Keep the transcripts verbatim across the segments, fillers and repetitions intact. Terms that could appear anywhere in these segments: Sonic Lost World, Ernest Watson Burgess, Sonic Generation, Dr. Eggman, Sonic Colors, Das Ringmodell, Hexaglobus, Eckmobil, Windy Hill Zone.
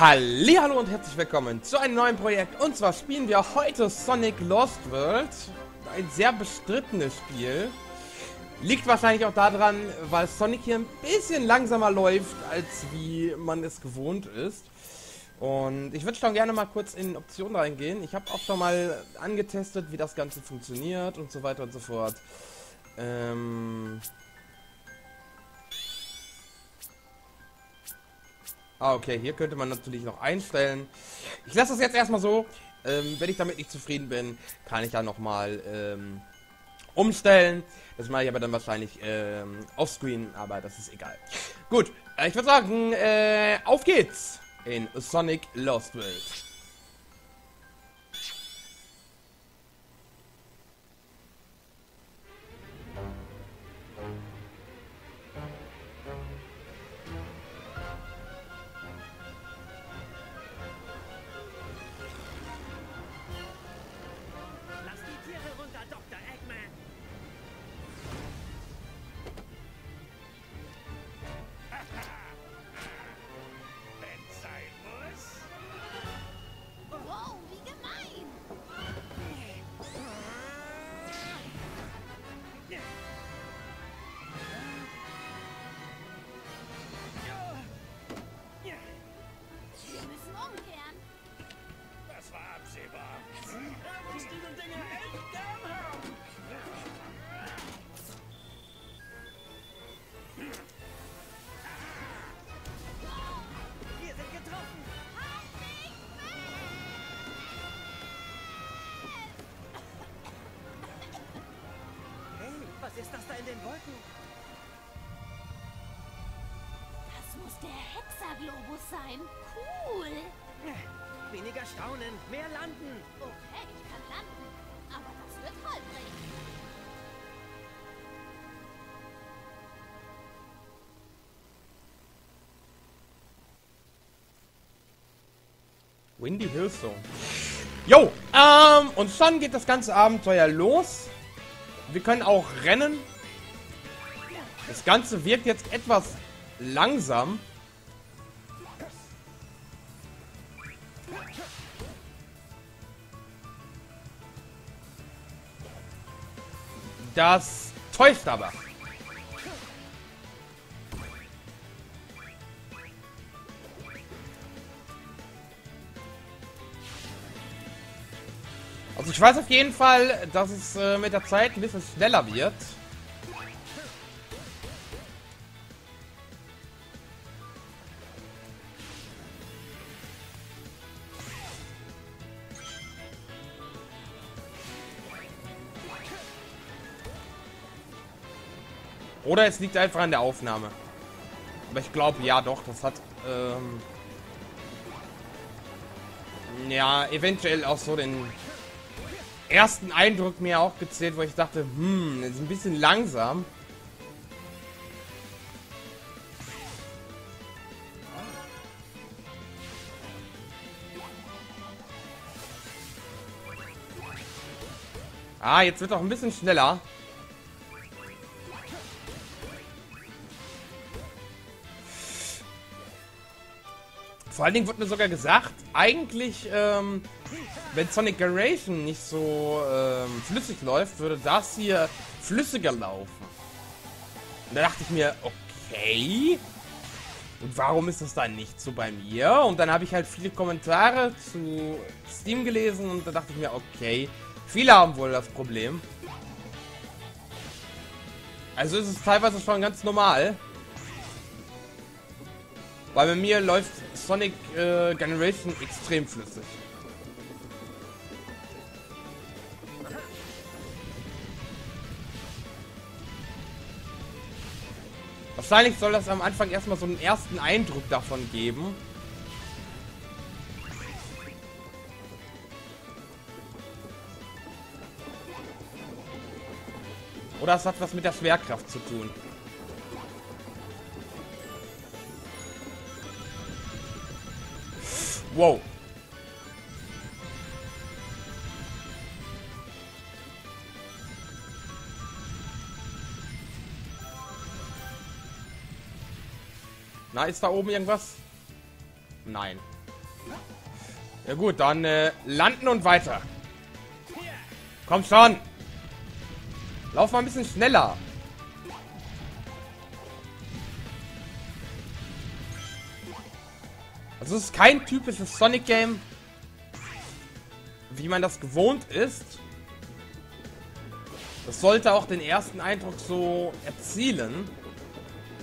Hallihallo und herzlich willkommen zu einem neuen Projekt. Und zwar spielen wir heute Sonic Lost World. Ein sehr bestrittenes Spiel. Liegt wahrscheinlich auch daran, weil Sonic hier ein bisschen langsamer läuft, als wie man es gewohnt ist. Und ich würde schon gerne mal kurz in Optionen reingehen. Ich habe auch schon mal angetestet, wie das Ganze funktioniert und so weiter und so fort. Ähm... Ah, okay, hier könnte man natürlich noch einstellen. Ich lasse das jetzt erstmal so. Ähm, wenn ich damit nicht zufrieden bin, kann ich ja nochmal ähm, umstellen. Das mache ich aber dann wahrscheinlich ähm, offscreen, aber das ist egal. Gut, äh, ich würde sagen, äh, auf geht's in Sonic Lost World. Ist das da in den Wolken? Das muss der Hexaglobus sein. Cool! Weniger staunen, mehr landen. Okay, ich kann landen, aber das wird holprig. Windy Hill Zone. Jo, ähm, und schon geht das ganze Abenteuer los. Wir können auch rennen. Das Ganze wirkt jetzt etwas langsam. Das täuscht aber. Also ich weiß auf jeden Fall, dass es äh, mit der Zeit ein bisschen schneller wird. Oder es liegt einfach an der Aufnahme. Aber ich glaube, ja doch, das hat... Ähm, ja, eventuell auch so den... ersten Eindruck mir auch gezählt, wo ich dachte, hm, ist ein bisschen langsam. Ah, jetzt wird auch ein bisschen schneller. Vor allen Dingen wurde mir sogar gesagt, eigentlich, ähm, wenn Sonic Generation nicht so ähm, flüssig läuft, würde das hier flüssiger laufen. Und da dachte ich mir, okay, und warum ist das dann nicht so bei mir? Und dann habe ich halt viele Kommentare zu Steam gelesen und da dachte ich mir, okay, viele haben wohl das Problem. Also ist es teilweise schon ganz normal. Weil bei mir läuft Sonic äh, Generation extrem flüssig. Wahrscheinlich soll das am Anfang erstmal so einen ersten Eindruck davon geben. Oder es hat was mit der Schwerkraft zu tun. Wow. Na, ist da oben irgendwas? Nein. Ja gut, dann äh, landen und weiter. Komm schon. Lauf mal ein bisschen schneller. Also es ist kein typisches Sonic-Game, wie man das gewohnt ist. Das sollte auch den ersten Eindruck so erzielen.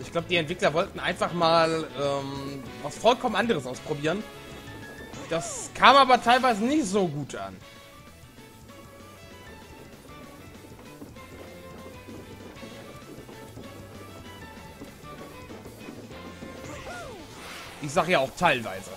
Ich glaube, die Entwickler wollten einfach mal ähm, was vollkommen anderes ausprobieren. Das kam aber teilweise nicht so gut an. Ich sage ja auch teilweise.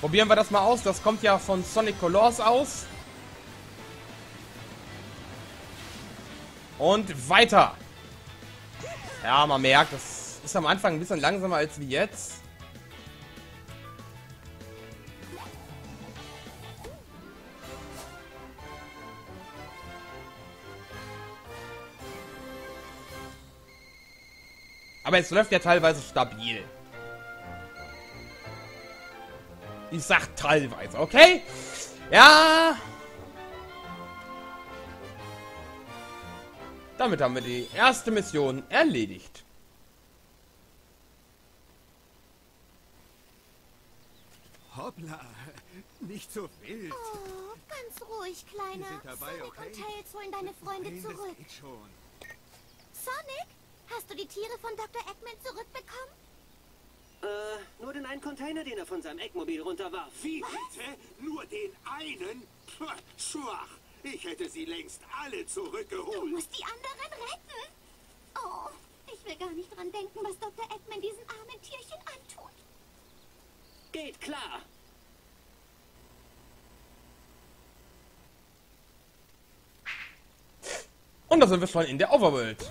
Probieren wir das mal aus. Das kommt ja von Sonic Colors aus. Und weiter. Ja, man merkt, das ist am Anfang ein bisschen langsamer als wie jetzt. Aber es läuft ja teilweise stabil. Ich sag teilweise, okay? Ja. Damit haben wir die erste Mission erledigt. Hoppla, nicht so wild. Oh, ganz ruhig, Kleiner. Sind dabei, Sonic okay? Und Tails holen deine Freunde zurück. Sonic, hast du die Tiere von Doktor Eggman zurückbekommen? Äh, nur den einen Container, den er von seinem Eckmobil runterwarf. Wie bitte? Nur den einen? Pah, schwach. Ich hätte sie längst alle zurückgeholt. Du musst die anderen retten. Oh, ich will gar nicht dran denken, was Doktor Eggman diesen armen Tierchen antut. Geht klar. Und da sind wir schon in der Overworld.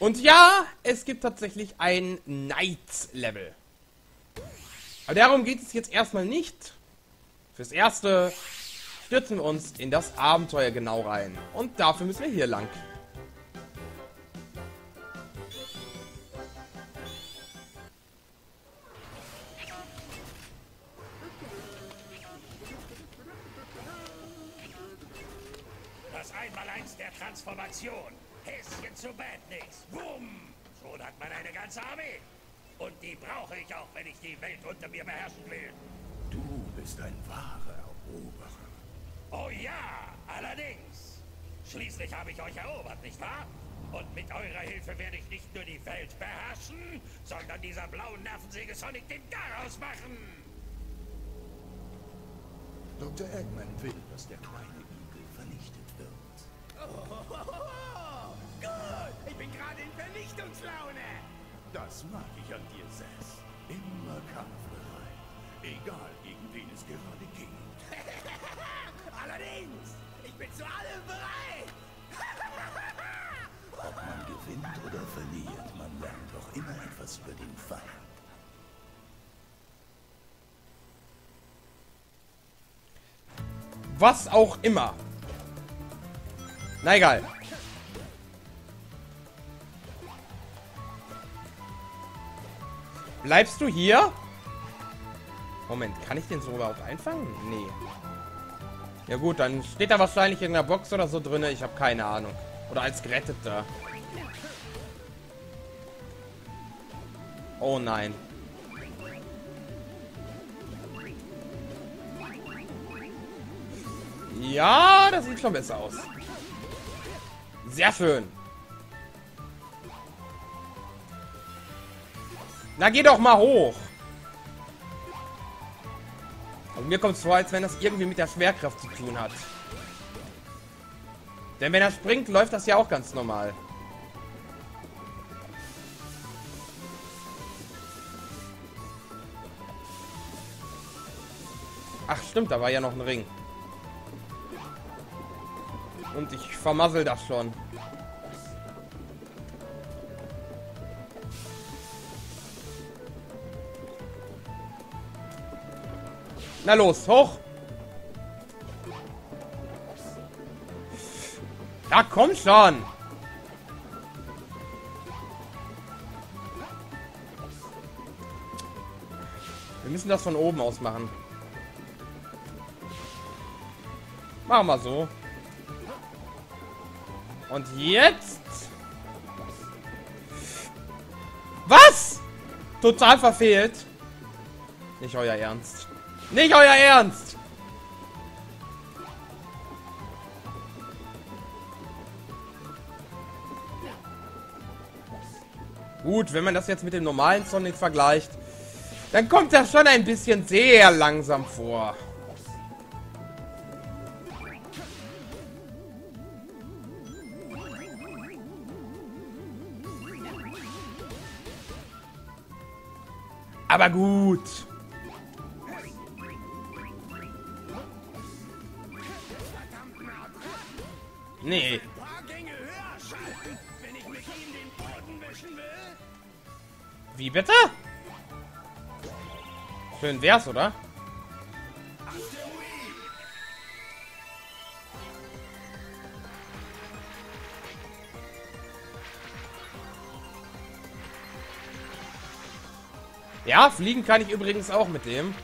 Und ja, es gibt tatsächlich ein Nights-Level. Aber darum geht es jetzt erstmal nicht. Fürs Erste stürzen wir uns in das Abenteuer genau rein. Und dafür müssen wir hier lang. Das Einmaleins der Transformation. Häschen zu Badniks. Wumm! Schon hat man eine ganze Armee. Und die brauche ich auch, wenn ich die Welt unter mir beherrschen will. Du bist ein wahrer Eroberer. Oh ja, allerdings. Schließlich habe ich euch erobert, nicht wahr? Und mit eurer Hilfe werde ich nicht nur die Welt beherrschen, sondern dieser blauen Nervensäge Sonic den daraus machen. Doktor Eggman will, dass der kleine Igel vernichtet wird. Oh. Gut, ich bin gerade in Vernichtungslaune. Das mag ich an dir, Sass. Immer kampfbereit. Egal, gegen wen es gerade ging. Allerdings, ich bin zu allem bereit. Ob man gewinnt oder verliert, man lernt doch immer etwas über den Feind. Was auch immer. Na egal. Bleibst du hier? Moment, kann ich den so überhaupt einfangen? Nee. Ja gut, dann steht da wahrscheinlich in der Box oder so drin. Ich habe keine Ahnung. Oder als Geretteter. Oh nein. Ja, das sieht schon besser aus. Sehr schön. Na, geh doch mal hoch. Und mir kommt es vor, als wenn das irgendwie mit der Schwerkraft zu tun hat. Denn wenn er springt, läuft das ja auch ganz normal. Ach stimmt, da war ja noch ein Ring. Und ich vermassel das schon. Na los, hoch! Da komm schon! Wir müssen das von oben aus machen. Machen wir so. Und jetzt? Was? Total verfehlt. Nicht euer Ernst. Nicht euer Ernst! Gut, wenn man das jetzt mit dem normalen Sonic vergleicht, dann kommt das schon ein bisschen sehr langsam vor. Aber gut. Nee. Wie bitte? Schön wär's, oder? Ja, fliegen kann ich übrigens auch mit dem.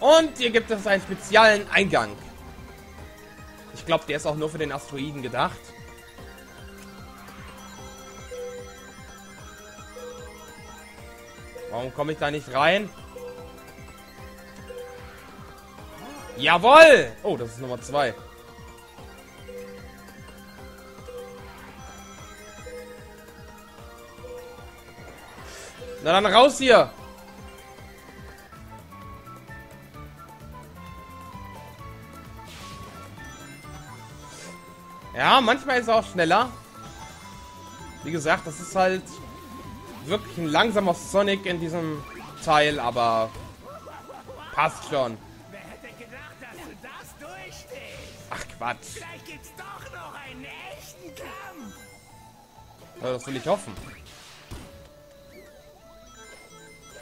Und hier gibt es einen speziellen Eingang. Ich glaube, der ist auch nur für den Asteroiden gedacht. Warum komme ich da nicht rein? Jawohl! Oh, das ist Nummer zwei. Na dann raus hier! Ja, manchmal ist er auch schneller. Wie gesagt, das ist halt wirklich ein langsamer Sonic in diesem Teil, aber passt schon. Wer hätte gedacht, dass du das durchstehst? Ach Quatsch. Vielleicht gibt's doch noch einen echten Kampf. Ja, das will ich hoffen.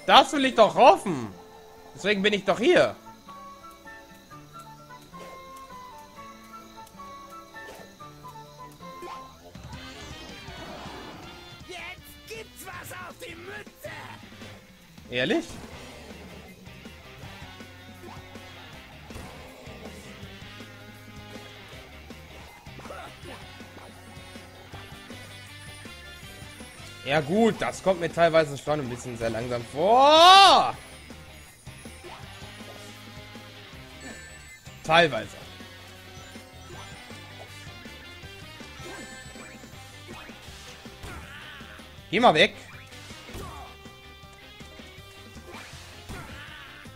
Das will ich doch hoffen. Deswegen bin ich doch hier. Ehrlich? Ja gut, das kommt mir teilweise schon ein bisschen sehr langsam vor. Teilweise. Geh mal weg.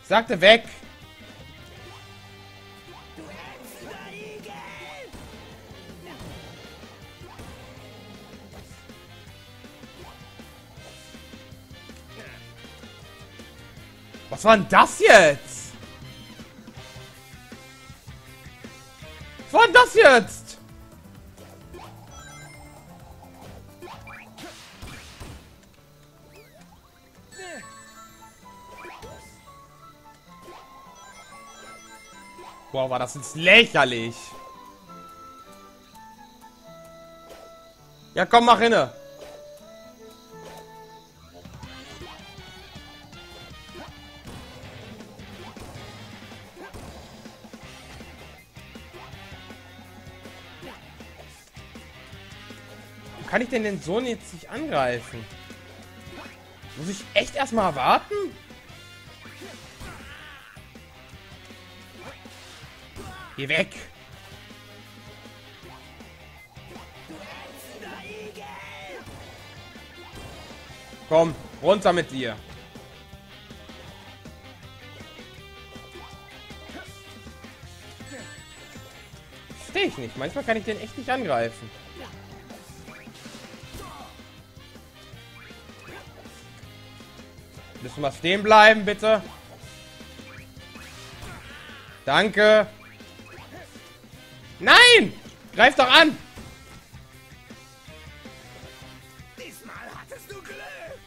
Sagte weg! Du letzter Igel! Was war denn das jetzt? Was war denn das jetzt? Boah, war das jetzt lächerlich. Ja, komm, mach hinne. Wo kann ich denn den Sohn jetzt nicht angreifen? Muss ich echt erstmal warten? Geh weg! Du letzter Igel! Komm, runter mit dir! Verstehe ich nicht. Manchmal kann ich den echt nicht angreifen. Müssen wir stehen bleiben, bitte? Danke. Nein! Greif doch an! Diesmal hattest du Glück!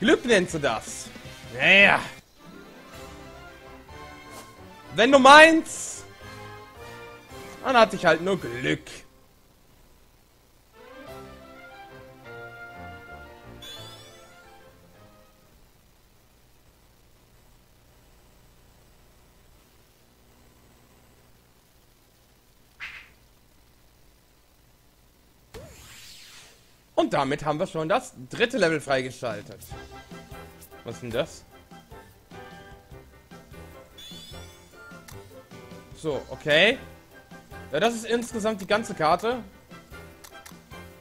Glück nennst du das? Naja. Wenn du meinst, dann hatte ich halt nur Glück. Und damit haben wir schon das dritte Level freigeschaltet. Was ist denn das? So, okay. Ja, das ist insgesamt die ganze Karte.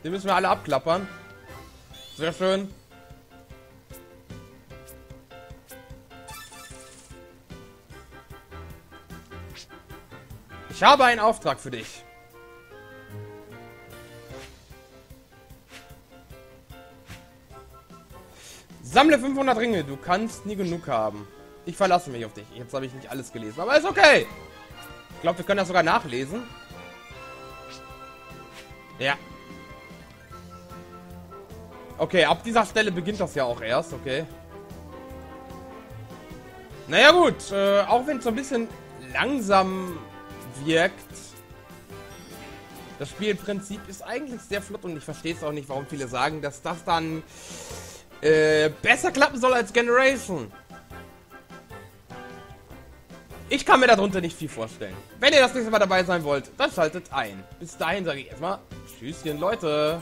Die müssen wir alle abklappern. Sehr schön. Ich habe einen Auftrag für dich. Sammle fünfhundert Ringe, du kannst nie genug haben. Ich verlasse mich auf dich. Jetzt habe ich nicht alles gelesen, aber ist okay. Ich glaube, wir können das sogar nachlesen. Ja. Okay, ab dieser Stelle beginnt das ja auch erst, okay. Naja gut, äh, auch wenn es so ein bisschen langsam wirkt. Das Spielprinzip ist eigentlich sehr flott und ich verstehe es auch nicht, warum viele sagen, dass das dann... Äh, besser klappen soll als Generation. Ich kann mir darunter nicht viel vorstellen. Wenn ihr das nächste Mal dabei sein wollt, dann schaltet ein. Bis dahin sage ich erstmal Tschüsschen, Leute.